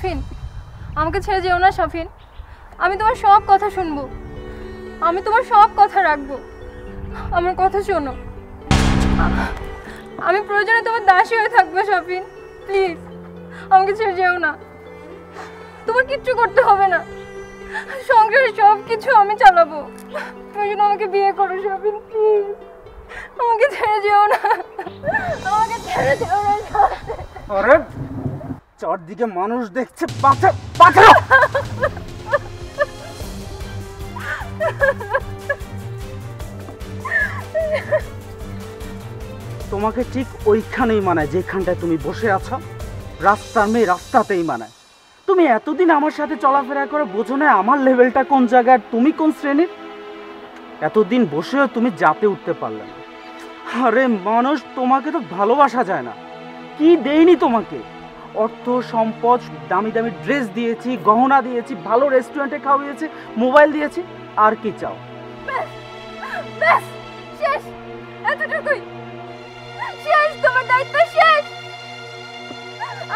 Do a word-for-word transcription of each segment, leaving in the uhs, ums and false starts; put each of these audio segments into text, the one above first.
শাফিন, আমাকে ছেড়ে যেও না শাফিন। আমি তোমার সব কথা শুনবো, আমি তোমার সব কথা রাখবো। আমার কথা শোনো, আমি প্রয়োজনে তোমার দাসী হয়ে থাকবো শাফিন। প্লিজ আমাকে ছেড়ে যেও না, তোমার কিচ্ছু করতে হবে না, সংসারের সব কিছু আমি চালাবো। প্রয়োজনে আমাকে বিয়ে করো শাফিন, প্লিজ আমাকে ছেড়ে যেও না, আমাকে ছেড়ে যেও না। আরে চারদিকে মানুষ দেখছে, পাথর পাথর তোমাকে ঠিক ওইখানেই মানায় যেখানটায় তুমি বসে আছো। রাস্তার মেয়ে রাস্তাতেই মানায়। তুমি এতদিন আমার সাথে চলাফেরা করে বোঝো না আমার লেভেলটা কোন জায়গায়, তুমি কোন শ্রেণীর। এতদিন বসেও তুমি যাতে উঠতে পারলে না। আরে মানুষ তোমাকে তো ভালোবাসা যায় না, কি দেইনি তোমাকে? অর্থ সম্পদ, দামি দামি ড্রেস দিয়েছি, গহনা দিয়েছি, ভালো রেস্টুরেন্টে খাওয়িয়েছি, মোবাইল দিয়েছি, আর কি চাও?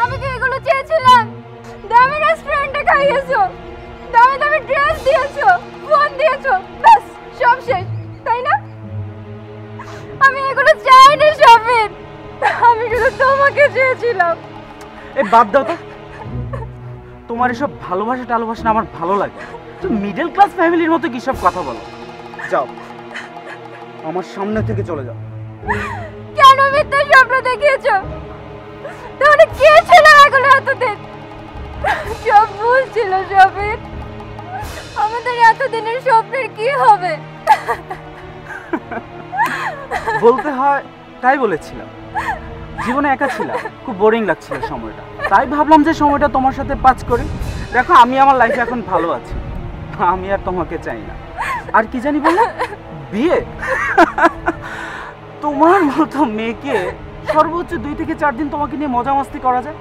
আমি কি এগুলো চেয়েছিলাম? দামি রেস্টুরেন্টে খাইয়েছো, দামি দামি ড্রেস দিয়েছো, ফোন দিয়েছো, ব্যাস সব শেষ, তাই না? আমি এগুলো চাইনি শাফিন, আমি শুধু তোমাকে চেয়েছিলাম। এ বাদ দাও তো, তোমার এসব ভালোবাসা টালোবাসা না আমার ভালো লাগে। তুমি মিডল ক্লাস ফ্যামিলির মতো কি সব কথা বলো? যাও, আমার সামনে থেকে চলে যাও। কেন মিথ্যা স্বপ্ন দেখিয়েছো? তাহলে কে ছিল এগুলো এতদিন? সব ভুল ছিল শাফিন, আমাদের এতদিনের স্বপ্নের কি হবে? বলতে হয় তাই বলেছিলাম। জীবনে একা ছিলাম, খুব বোরিং লাগছিল সময়টা, তাই ভাবলাম যে সময়টা তোমার সাথে পাস করি। দেখো আমি আমার লাইফে এখন ভালো আছি, আমি আর তোমাকে চাই না। আর কি জানি বলো, বিয়ে? তোমার মতো মেয়েকে সর্বোচ্চ দুই থেকে চার দিন তোমাকে নিয়ে মজা মস্তি করা যায়,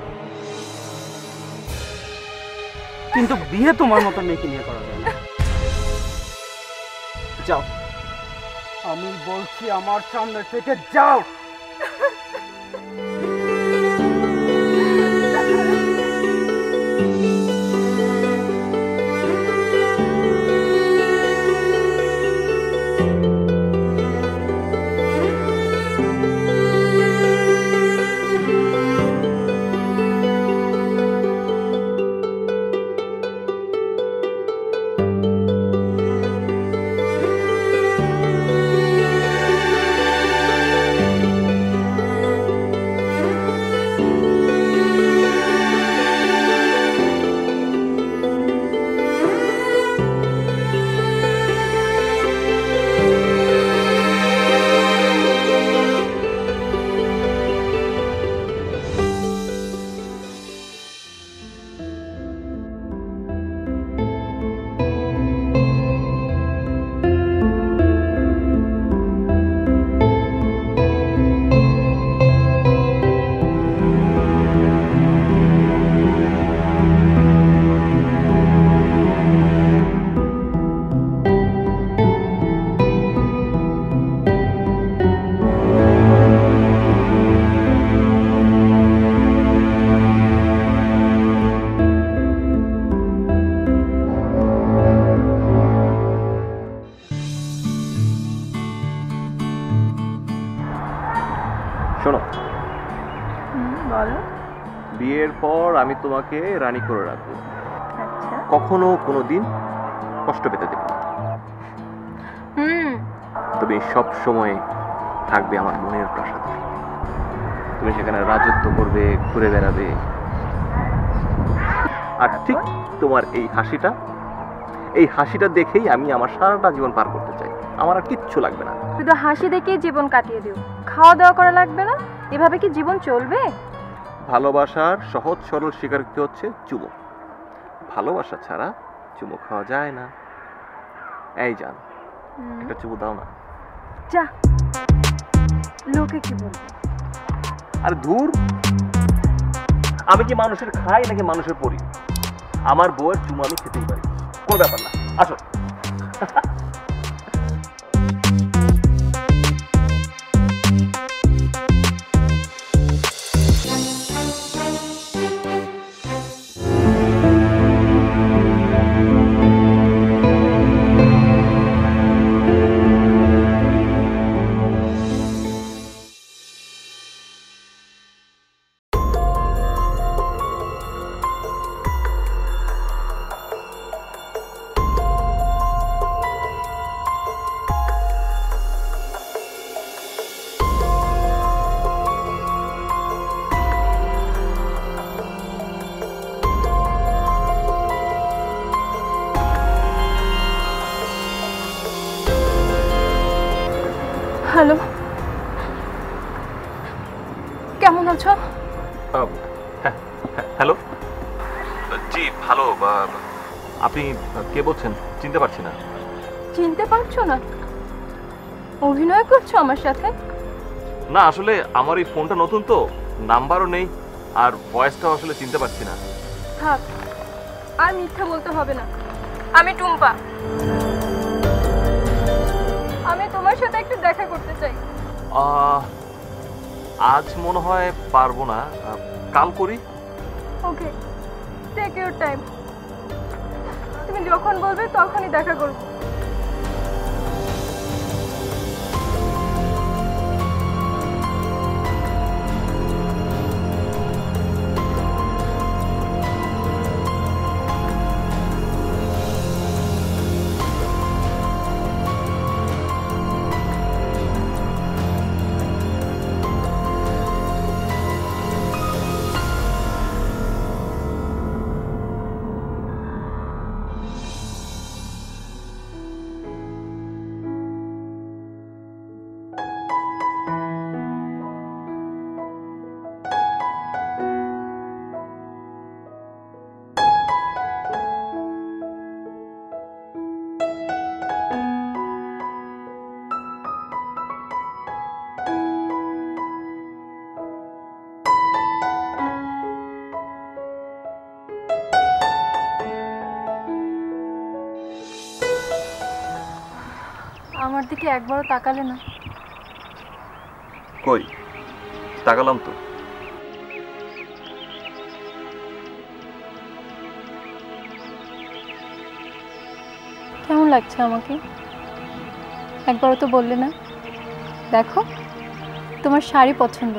কিন্তু বিয়ে তোমার মতো মেয়েকে নিয়ে করা যায় না। যাও, আমি বলছি আমার সামনে থেকে যাও। শোনো, বিয়ের পর আমি তোমাকে রানী করে রাখবো, কখনো কোনো দিন কষ্ট পেতে দেব না। তুমি সব সময় থাকবে আমার মনের প্রাসাদে, তুমি সেখানে রাজত্ব করবে, ঘুরে বেড়াবে, আর ঠিক তোমার এই হাসিটা, এই হাসিটা দেখেই আমি আমার সারাটা জীবন পার করতে চাই। আমার আর কিচ্ছু লাগবে না, শুধু হাসি দেখেই জীবন কাটিয়ে দিও, খাওয়া দাওয়া করা লাগবে না। এভাবে কি জীবন চলবে? ভালোবাসার সহজ সরল শিকার কি হচ্ছে? চুমো। ভালোবাসা ছাড়া চুমো খাওয়া যায় না। এই জান, একটা চুমো দাও না। যা, লোকে কি বলবে? আর ধুর, আমি কি মানুষের খাই নাকি মানুষের পরি? আমার বউয়ের চুমো আমি খেতেই পারি, কোনো ব্যাপার না। আসো। Thank you. বলছো? হ্যালো। জি ভালো। আপনি কে বলছেন? চিনতে পারছি না। চিনতে পারছো না? অভিনয় করছো আমার সাথে? না আসলে আমার এই ফোনটা নতুন তো, নাম্বারও নেই আর ভয়েসটাও আসলে চিনতে পারছি না। থাক, আর মিথ্যা বলতে হবে না। আমি টুম্পা, আমি তোমার সাথে একটু দেখা করতে চাই। আজ মনে হয় পারবো না, কাল করি। ওকে, টেক ইউর টাইম, তুমি যখন বলবে তখনই দেখা করবো। আমার দিকে একবারও তাকালে না। কই তাকালাম তো। কেমন লাগছে আমাকে? একবারও তো বললে না। দেখো তোমার শাড়ি পছন্দ,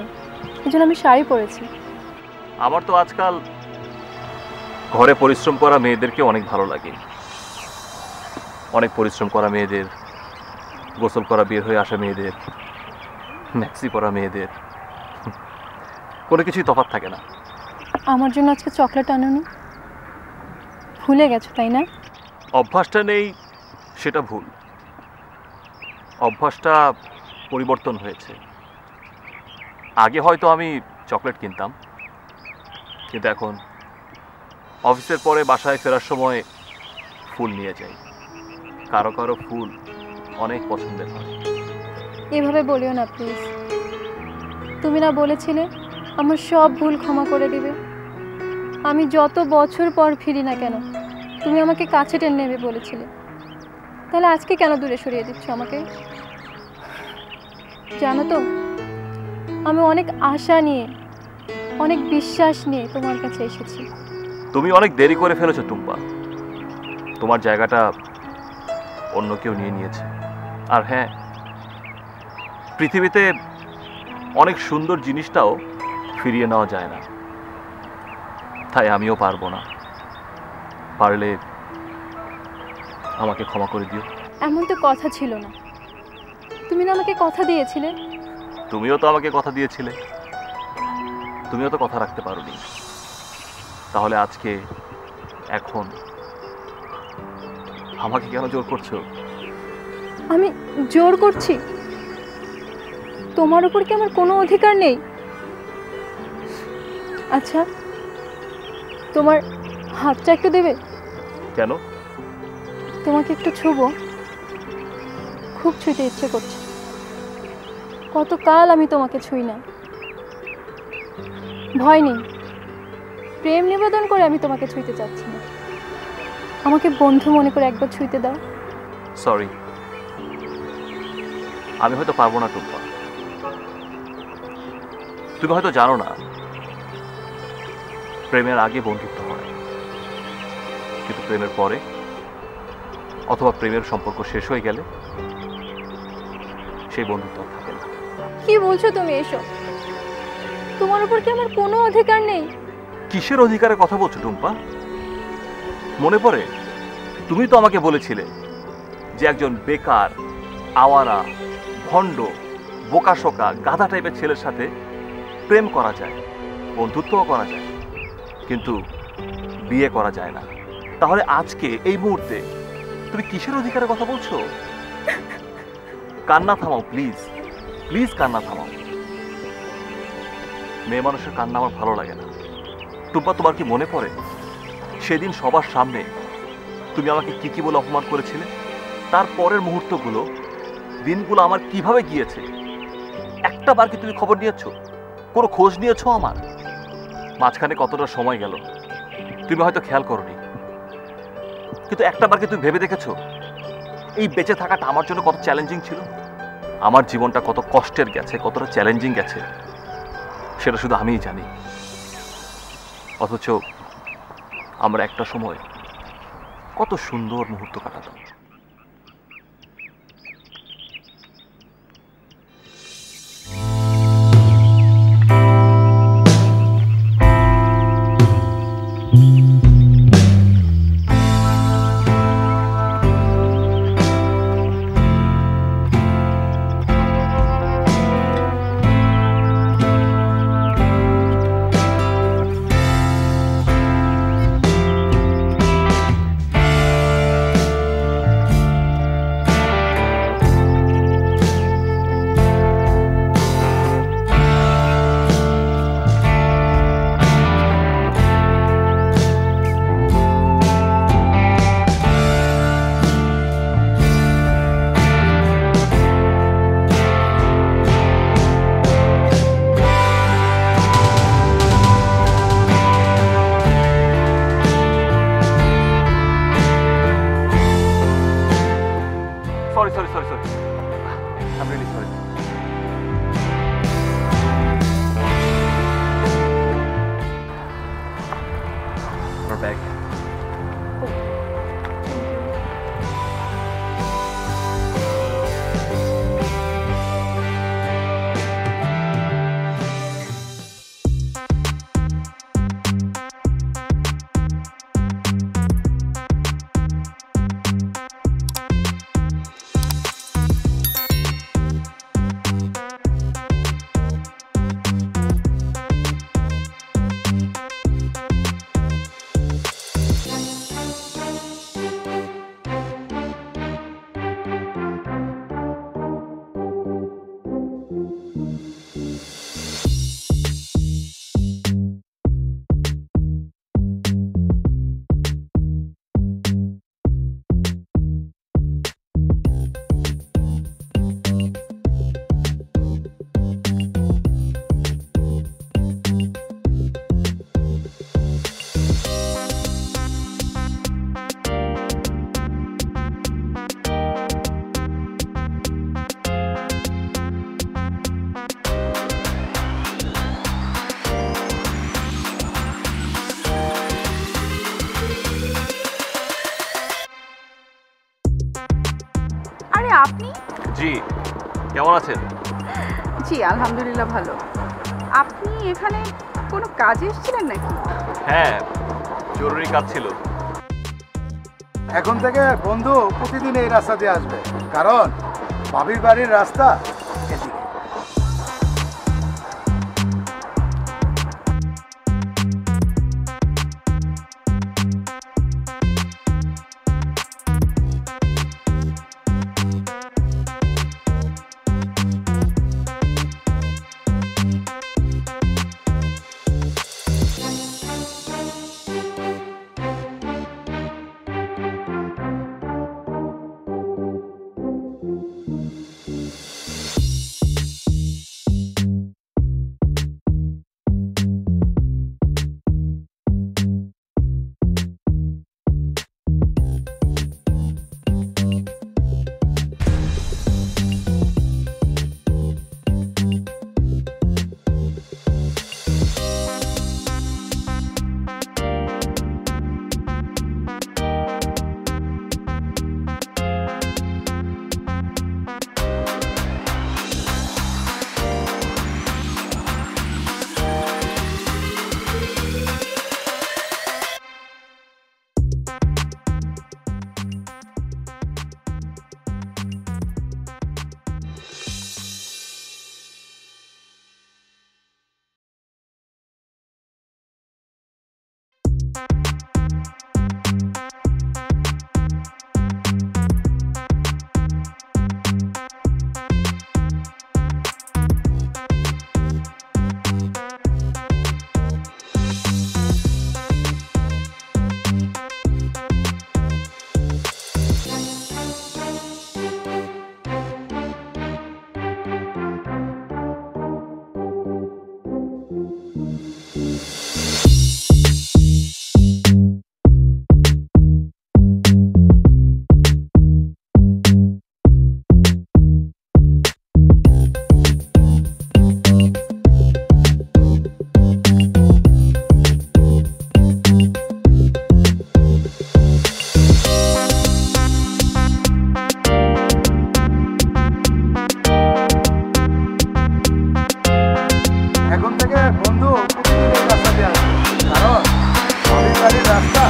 এই জন্য আমি শাড়ি পরেছি। আমার তো আজকাল ঘরে পরিশ্রম করা মেয়েদেরকে অনেক ভালো লাগে। অনেক পরিশ্রম করা মেয়েদের, গোসল করা বের হয়ে আসা মেয়েদের, ম্যাক্সি পরা মেয়েদের কোনো কিছুই তফাৎ থাকে না। আমার জন্য আজকে চকলেট আনোনি? ভুলে গেছো তাই না? অভ্যাসটা নেই সেটা ভুল, অভ্যাসটা পরিবর্তন হয়েছে। আগে হয়তো আমি চকলেট কিনতাম, কিন্তু এখন অফিসের পরে বাসায় ফেরার সময় ফুল নিয়ে যাই। কারো কারো ফুল অনেক পছন্দের হয়। এভাবে বলিও না প্লিজ। তুমি না বলেছিলে আমার সব ভুল ক্ষমা করে দিবে? আমি যত বছর পর ফিরি না কেন তুমি আমাকে কাছে টেনে নেবে বলেছিলে, তাহলে আজকে কেন দূরে সরিয়ে দিচ্ছ আমাকে? জানো তো আমি অনেক আশা নিয়ে, অনেক বিশ্বাস নিয়ে তোমার কাছে এসেছি। তুমি অনেক দেরি করে ফেলেছো টুম্পা। তোমার জায়গাটা অন্য কেউ নিয়ে নিয়েছে। আর হ্যাঁ, পৃথিবীতে অনেক সুন্দর জিনিসটাও ফিরিয়ে নেওয়া যায় না, তাই আমিও পারবো না। পারলে আমাকে ক্ষমা করে দিও। এমন তো কথা ছিল না, তুমি না আমাকে কথা দিয়েছিলে। তুমিও তো আমাকে কথা দিয়েছিলে, তুমিও তো কথা রাখতে পারোনি। তাহলে আজকে এখন আমাকে কেন জোর করছো? আমি জোর করছি? তোমার উপর কি আমার কোনো অধিকার নেই? আচ্ছা তোমার হাতটা একটু দেবে? কেন? তোমাকে একটু ছুবো, খুব ছুঁতে ইচ্ছে করছে। কতকাল আমি তোমাকে ছুঁই না। ভয় নেই, প্রেম নিবেদন করে আমি তোমাকে ছুঁতে চাচ্ছি না। আমাকে বন্ধু মনে করে একবার ছুঁতে দাও। সরি, আমি হয়তো পারবো না টুম্পা। তুমি হয়তো জানো না প্রেমের আগে বন্ধুত্ব হয়, কিন্তু প্রেমের পরে অথবা প্রেমের সম্পর্ক শেষ হয়ে গেলে সেই বন্ধুত্ব থাকে না। কি বলছো তুমি এসব? তোমার উপর কি আমার কোনো অধিকার নেই? কিসের অধিকারের কথা বলছো টুম্পা? মনে পড়ে তুমি তো আমাকে বলেছিলে যে একজন বেকার, আওয়ারা, ভণ্ড, বোকাশোকা, গাধা টাইপের ছেলের সাথে প্রেম করা যায়, বন্ধুত্বও করা যায়, কিন্তু বিয়ে করা যায় না। তাহলে আজকে এই মুহূর্তে তুমি কিসের অধিকারের কথা বলছো? কান্না থামাও প্লিজ, প্লিজ কান্না থামাও। মেয়ে মানুষের কান্না আমার ভালো লাগে না। টুম্পা, তোমার কি মনে পড়ে সেদিন সবার সামনে তুমি আমাকে কী কী বলে অপমান করেছিলে? তার পরের মুহূর্তগুলো, দিনগুলো আমার কিভাবে গিয়েছে একটা বার কি তুমি খবর নিয়েছ? কোনো খোঁজ নিয়েছ আমার? মাঝখানে কতটা সময় গেল তুমি হয়তো খেয়াল করোনি, কিন্তু একটা বার কি তুমি ভেবে দেখেছো এই বেঁচে থাকাটা আমার জন্য কত চ্যালেঞ্জিং ছিল? আমার জীবনটা কত কষ্টের গেছে, কতটা চ্যালেঞ্জিং গেছে সেটা শুধু আমিই জানি। অথচ আমরা একটা সময় কত সুন্দর মুহূর্ত কাটাতাম। আপনি? জি, কেমন আছেন? জি, আলহামদুলিল্লাহ ভালো। আপনি এখানে কোনো কাজে এসেছিলেন নাকি? হ্যাঁ, জরুরি কাজ ছিল। এখন থেকে বন্ধু প্রতিদিন এই রাস্তা দিয়ে আসবে, কারণ ভাবির বাড়ির রাস্তা। আমাকে বন্ধু রাস্তা দেওয়া, কারণ বাড়ির বাড়ির রাস্তা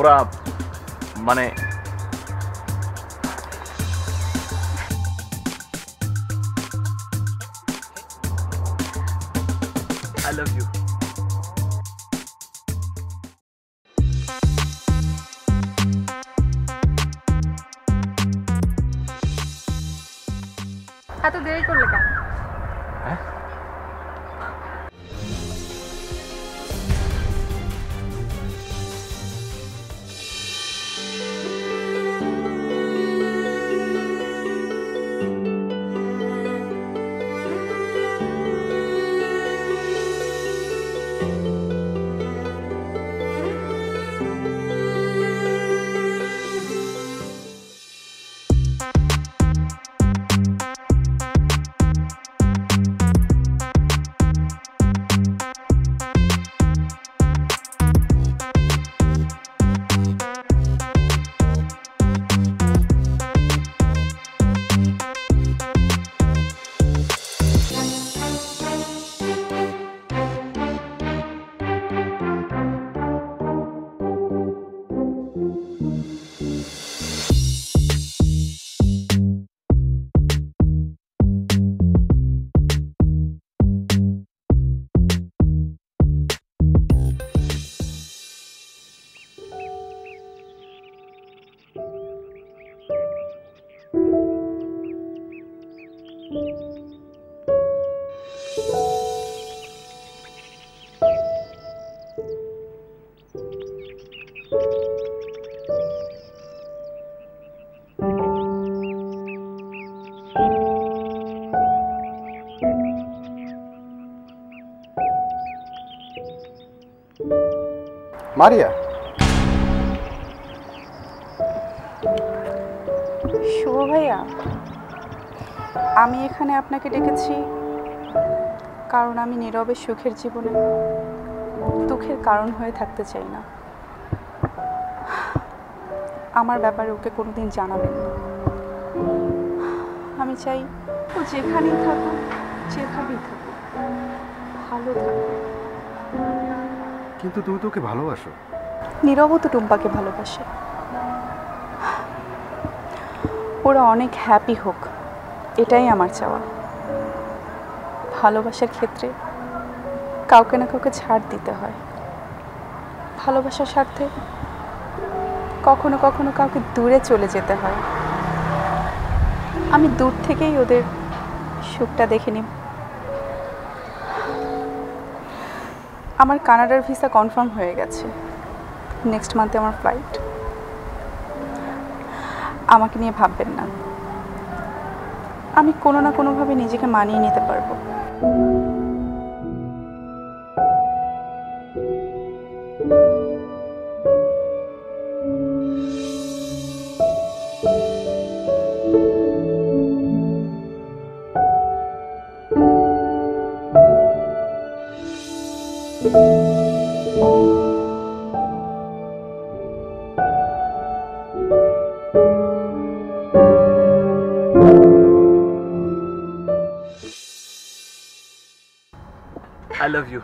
ওরা মানে আই লাভ ইউ। এত দেরি করলে কেন? মারিয়া, শুভ ভাইয়া, আমি এখানে আপনাকে ডেকেছি কারণ আমি নীরবে সুখের জীবনে দুঃখের কারণ হয়ে থাকতে চাই না। আমার ব্যাপারে ওকে কোনোদিন জানাবেন না। আমি চাই ও যেখানেই থাকুক, যেভাবেই থাকুক, ভালো থাকুক। কিন্তু তুমি তো ওকে ভালোবাসো। নীরবও তো টুম্পাকে ভালোবাসে। ওরা অনেক হ্যাপি হোক, এটাই আমার চাওয়া। ভালোবাসার ক্ষেত্রে কাউকে না কাউকে ছাড় দিতে হয়। ভালোবাসার স্বার্থে কখনো কখনো কাউকে দূরে চলে যেতে হয়। আমি দূর থেকেই ওদের সুখটা দেখে নিই। আমার কানাডার ভিসা কনফার্ম হয়ে গেছে। নেক্সট মান্থে আমার ফ্লাইট। আমাকে নিয়ে ভাববেন না, আমি কোনো না কোনোভাবে নিজেকে মানিয়ে নিতে পারবো। I love you.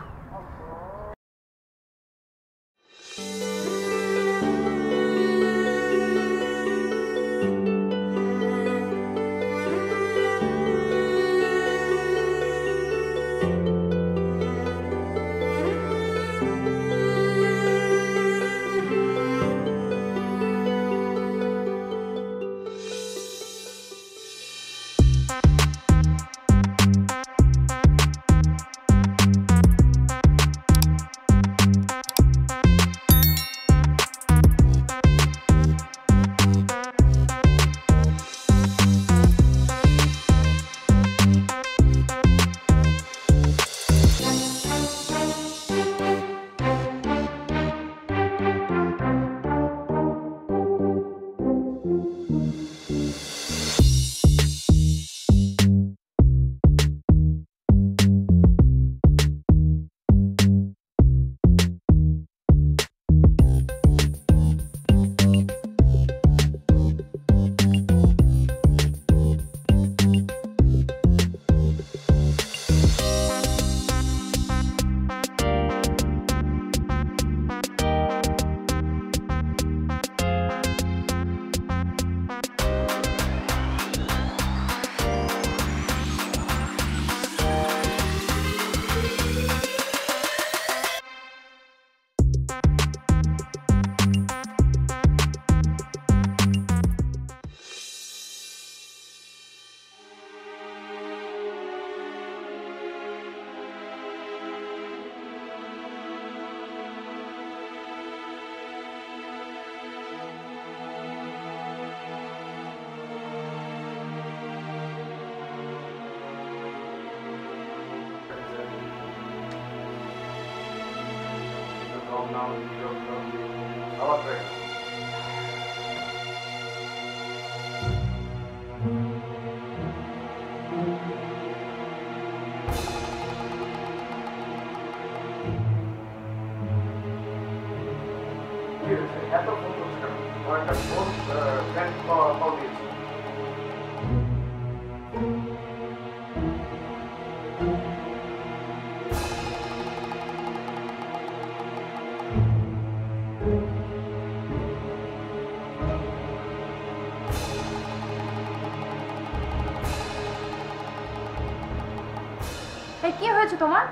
কি হয়েছে তোমার?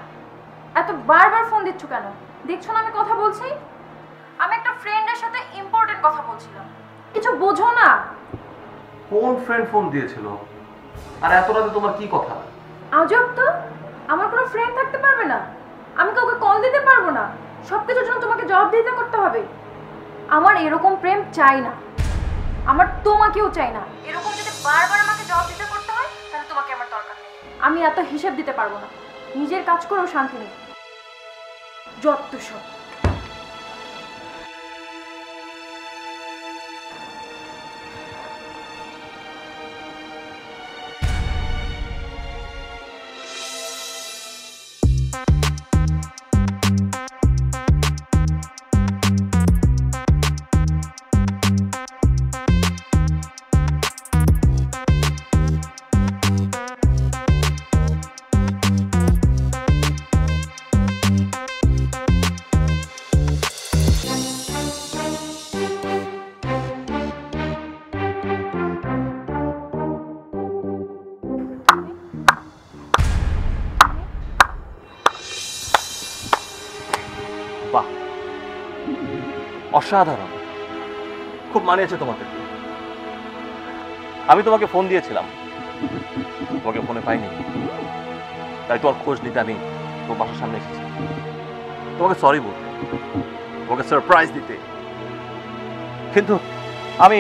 এত বারবার ফোন দিচ্ছ কেন? দেখছো না আমি কথা বলছি? আমি একটা ফ্রেন্ডের সাথে ইম্পর্টেন্ট কথা বলছিলাম, কিছু বোঝো না? কোন ফ্রেন্ড ফোন দিয়েছিল? আর এত রাতে তোমার কি কথা? আজব তো, আমার কোনো ফ্রেন্ড থাকতে পারবে না, আমি কাউকে কল দিতে পারবো না, সবকিছুর জন্য তোমাকে জবাবদিহি করতে হবে। আমার এরকম প্রেম চাই না, আমার তোমাকেও চাই না। এরকম যদি বারবার আমাকে জবাবদিহি করতে হয় তাহলে তোমাকে আমার দরকার নেই, আমি এত হিসাব দিতে পারবো না, নিজের কাজ করেও শান্তি নেই। যত সব অসাধারণ, খুব মানিয়েছে তোমাকে। আমি তোমাকে ফোন দিয়েছিলাম, তোমাকে ফোনে পাইনি, তাই তোমার খোঁজ নিতে আমি তোমার বাসার সামনে এসেছি, তোমাকে সরি বলতে, তোমাকে সারপ্রাইজ দিতে। কিন্তু আমি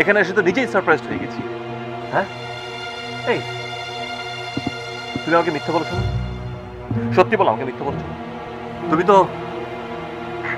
এখানে এসে তো নিজেই সারপ্রাইজ হয়ে গেছি। হ্যাঁ, এই তুমি আমাকে মিথ্যা বলেছো? সত্যি বলো, আমাকে মিথ্যা বলেছো? তুমি তো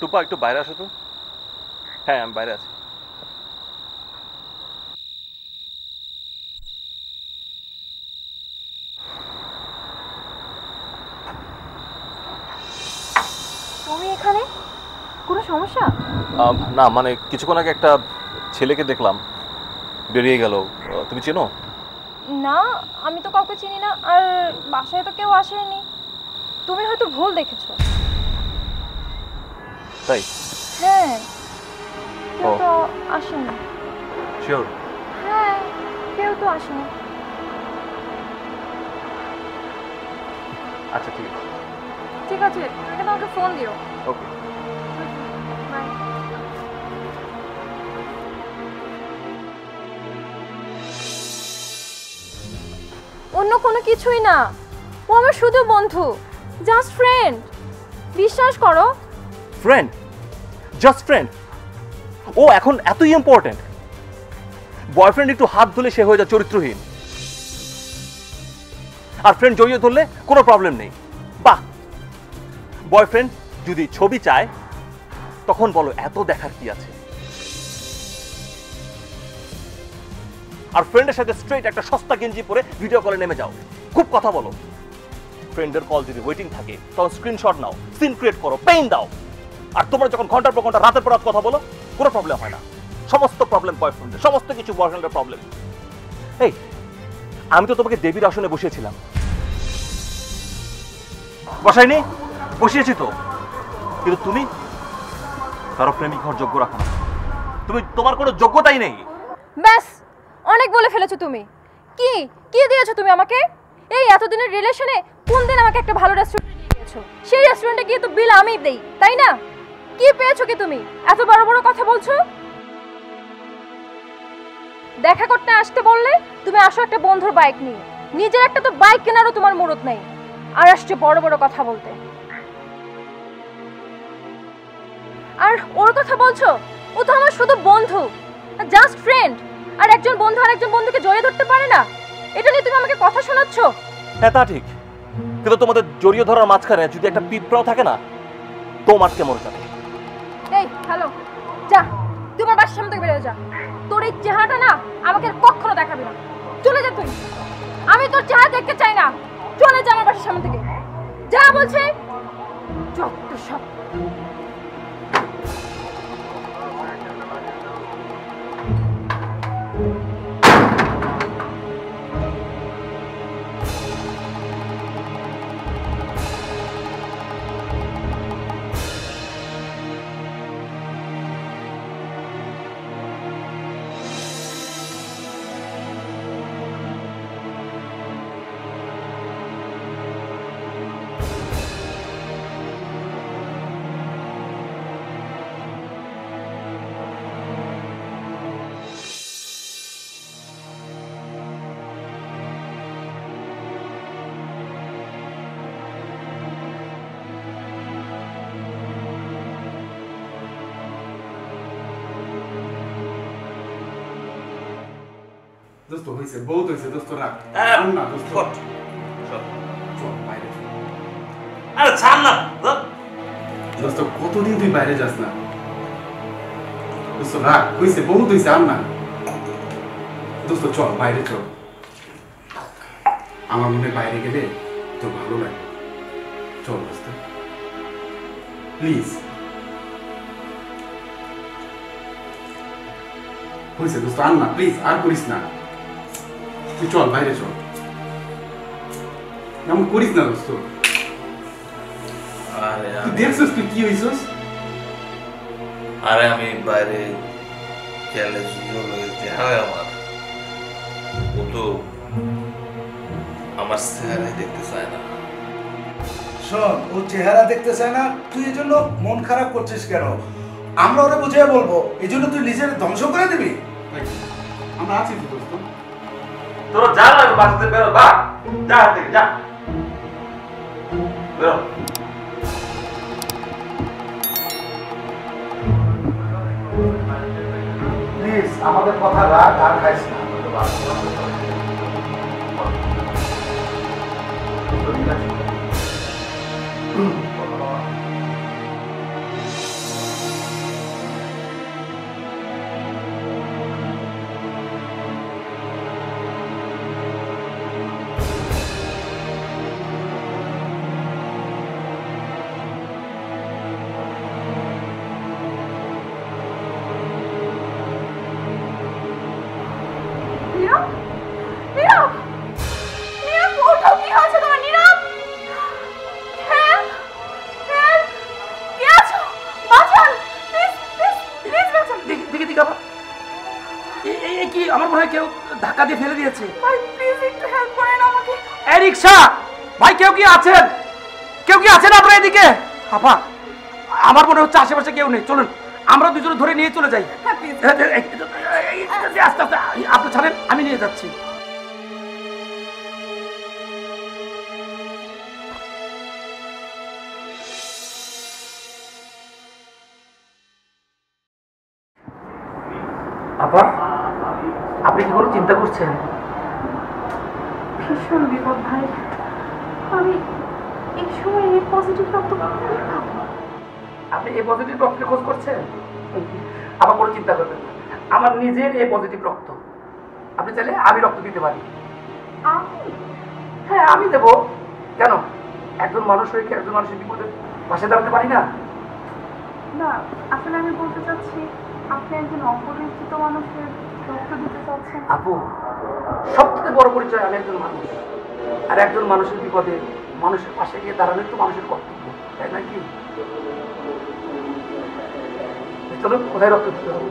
টুপা, একটু বাইরে আসো তো। হ্যাঁ, আমি বাইরে আছি। তুমি এখানে? কোনো সমস্যা? না, মানে কিছুক্ষণ আগে একটা ছেলেকে দেখলাম, বেরিয়ে গেল। তুমি চেনো? না, আমি তো কাউকে চিনি না, আর বাসায় তো কেউ আসেনি। তুমি হয়তো ভুল দেখেছো। তাই? হ্যাঁ, কেউ তো আসেনি। শিওর? হ্যাঁ, কেউ তো আসেনি। আচ্ছা ঠিক আছে, ঠিক আছে, তুমি আমাকে ফোন দিও। ওকে। অন্য কোনো কিছুই না, ও আমার শুধু বন্ধু, জাস্ট ফ্রেন্ড। বিশ্বাস করো, ফ্রেন্ড, জাস্ট ফ্রেন্ড। ও এখন এতই ইম্পর্টেন্ট, বয়ফ্রেন্ড একটু হাত ধুলে সে হয়ে যায় চরিত্রহীন, আর ফ্রেন্ড জড়িয়ে ধরলে কোনো প্রবলেম নেই। বাহ, বয়ফ্রেন্ড যদি ছবি চায় তখন বলো এত দেখার কি আছে, আর ফ্রেন্ডের সাথে স্ট্রেট একটা সস্তা গেঞ্জি পরে ভিডিও কলে নেমে যাও, খুব কথা বলো। ফ্রেন্ডের কল যদি ওয়েটিং থাকে তখন স্ক্রিনশট নাও, সিন ক্রিয়েট করো, পেইন দাও। আর তোমরা যখন ঘন্টার পর ঘন্টা, রাতের পর রাত কথা বলো, কোনো প্রবলেম হয় না। সমস্ত প্রবলেম বয়ফ্রেন্ডের, সমস্ত কিছু বয়ফ্রেন্ডের প্রবলেম। এই, আমি তো তোমাকে দেবীর আসনে বসিয়েছিলাম, বসাইনি? বসিয়েছি তো, কিন্তু তুমি কারো প্রেমিক হওয়ার যোগ্য রাখো না, তুমি, তোমার কোনো যোগ্যতাই নেই। ব্যাস, অনেক বলে ফেলেছো তুমি। কি কি দিয়েছো তুমি আমাকে? এই এতদিনের রিলেশনে কোন দিন আমাকে একটা ভালো রেস্টুরেন্টে নিয়ে গেছো? সেই রেস্টুরেন্টে গিয়ে তো বিল আমিই দেই, তাই না? কি পেয়েছো কি তুমি? এত বড় বড় কথা বলছো। দেখা করতে আসতে বললে তুমি আসো একটা বন্ধুর বাইক নিয়ে, নিজের একটা তো বাইক কেনারও তোমার মুরদ নেই, আর আসছে বড় বড় কথা বলতে। আর ওর কথা বলছো, ও তো আমার শুধু বন্ধু, জাস্ট ফ্রেন্ড। আর একজন বন্ধু আর একজন বন্ধুকে জড়িয়ে ধরতে পারে না, এটা নিয়ে তুমি আমাকে কথা শোনাচ্ছ। হ্যাঁ তা ঠিক, কিন্তু তোমাদের জড়িয়ে ধরার মাঝখানে যদি একটা পিঁপড়াও থাকে না, তোম আটকে মরে যাবে। এই হ্যালো, যা, তোমার বাসার সামনে থেকে বেরিয়ে যা। তোর এই চেহারাটা না আমাকে কখনো দেখাবি না, চলে যা তুই। আমি তোর চেহারা দেখতে চাই না, চলে যা আমার বাসার সামনে থেকে। যা বলছে, চল তো সব। দোস্ত হয়েছে, বউ হয়েছে দোস্ত, রাখ। না দোস্ত, দোস্ত কতদিন তুই বাইরে যাস না, দোস্ত রাখ। হয়েছে, বউ হয়েছে, আর না দোস্ত, চল বাইরে চল। আমার মনে বাইরে গেলে তোর ভালো লাগে, চল দোস্ত প্লিজ। হয়েছে দোস্ত, আর না প্লিজ, আর করিস না, তুই চল বাইরে চল, এমন করিস না দোস্ত। তুই দেখছিস তুই কি হয়েছিস? আরে আমি বাইরে গেলে আমার ও তো আমার চেহারা দেখতে চায় না। শোন, ও চেহারা দেখতে চায় না, তুই এই জন্য মন খারাপ করছিস কেন? আমরা ওরা বুঝিয়ে বলবো, এই জন্য তুই নিজের ধ্বংস করে দিবি? আমরা আছি তো দোস্ত, তোরা যা না বাঁচতে বেরো, বা যা থেকে যা বেরো। প্লিজ আমাদের কথা রাখ, আর খাইস না। কি আমার মনে হয় কেউ ধাক্কা দিয়ে ফেলে দিয়েছে। ভাই প্লিজ একটু হেল্প করেন আমাকে। এই রিকশা ভাই কেউ কি আছেন? কেউ কি আছেন আপনারা এদিকে? আপা আমার মনে হচ্ছে আশেপাশে কেউ নেই, চলুন আমরা দুজনে ধরে নিয়ে চলে যাই। আস্তে আস্তে আপনি ছাড়েন, আমি নিয়ে যাচ্ছি। আপা আপনি কি কোনো চিন্তা করছেন? ভীষণ বিপদ ভাই, আমি এই সময় এই পজিটিভ রক্ত আপনি এই পজিটিভ রক্তের খোঁজ করছেন? আবার কোনো চিন্তা করবেন না, আমার নিজের এই পজিটিভ রক্ত। আপনি চাইলে আমি রক্ত দিতে পারি। হ্যাঁ আমি দেবো, কেন একজন মানুষ হয়ে একজন মানুষের বিপদের পাশে দাঁড়াতে পারি না? না আসলে আমি বলতে চাচ্ছি আপনি একজন অপরিচিত মানুষের রক্ত দিতে চাচ্ছেন। আপু সবথেকে বড় পরিচয় আমি একজন মানুষ, আর একজন মানুষের বিপদে মানুষের পাশে গিয়ে দাঁড়ানোই তো মানুষের কর্তব্য, তাই না কি? চলুন কোথায় রক্ত দিতে হবে।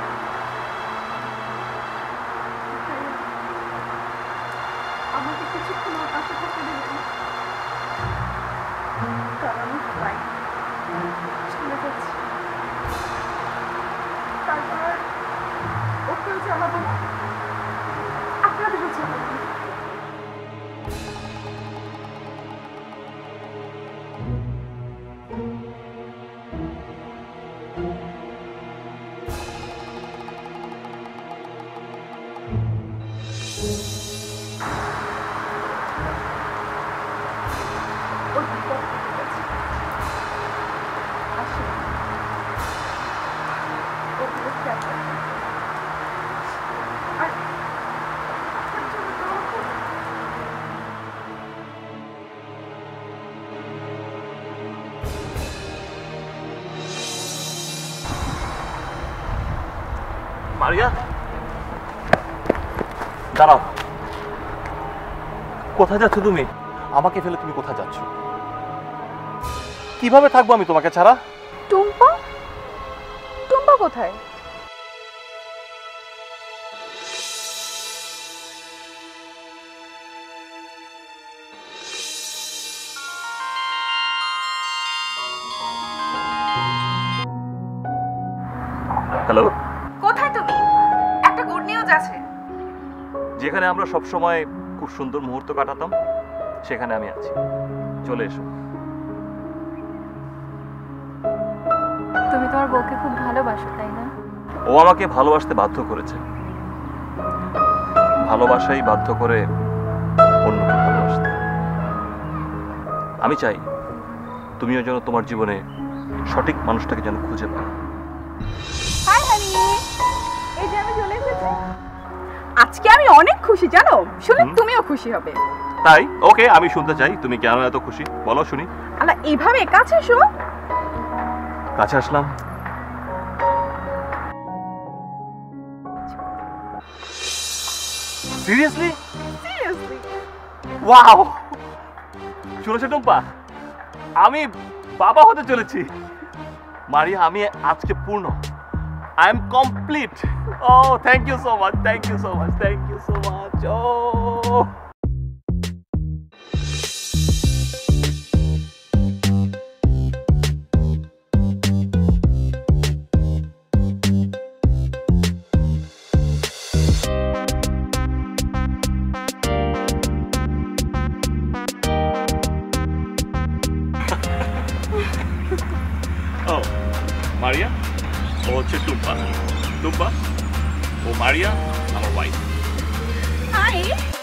দাঁড়াও, কোথায় যাচ্ছ তুমি? আমাকে ফেলে তুমি কোথায় যাচ্ছ? কিভাবে থাকবো আমি তোমাকে ছাড়া? টুম্পা, টুম্পা কোথায়? হ্যালো, কোথায় তুমি? একটা গুড নিউজ আছে। যেখানে আমরা সবসময় খুব সুন্দর মুহূর্ত কাটাতাম সেখানে আমি আছি, চলে এসো। তুমি তোমার বউকে খুব ভালোবাসো, তাই না? ও আমাকে ভালোবাসতে বাধ্য করেছে, ভালোবাসাই বাধ্য করে অন্যকে ভালোবাসতে। আমি চাই তুমিও যেন তোমার জীবনে সঠিক মানুষটাকে যেন খুঁজে পাও। আজকে আমি অনেক খুশি জানো, শুনে তুমিও খুশি হবে। তাই? ওকে, আমি শুনতে চাই তুমি কেন এত খুশি, বলো শুনি। আলা এইভাবে কাছে এসো। কাছে আসলাম। সিরিয়াসলি? সিরিয়াসলি? ওয়াও! শুনেছো টুম্পা, আমি বাবা হতে চলেছি। মারিয়া, আমি আজকে পূর্ণ। I am complete. Oh, thank you so much. Thank you so much. Thank you so much. Oh. Oh, Maria. ও হচ্ছে টুম্পা। টুম্পা ও মারিয়া আমার ওয়াইফ। হাই।